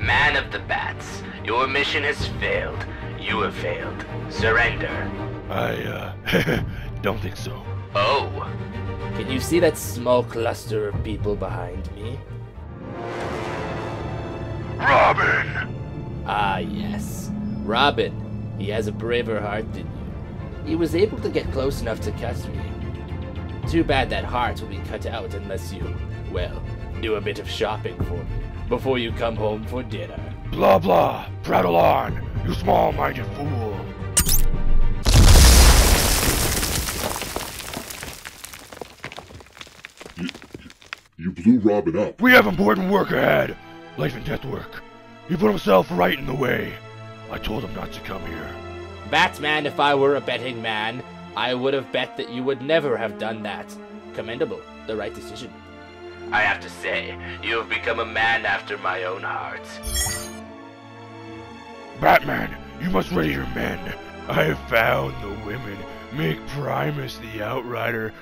Man of the Bats, your mission has failed. You have failed. Surrender. I don't think so. Oh. Can you see that small cluster of people behind me? Robin! Ah, yes. Robin. He has a braver heart than you. He was able to get close enough to catch me. Too bad that heart will be cut out unless you, well, do a bit of shopping for me before you come home for dinner. Blah blah. Prattle on, you small-minded fool. You blew Robin up. We have important work ahead. Life and death work. He put himself right in the way. I told him not to come here. Batman, if I were a betting man, I would have bet that you would never have done that. Commendable. The right decision. I have to say, you have become a man after my own heart. Batman, you must ready your men. I have found the women. Make Primus the Outrider.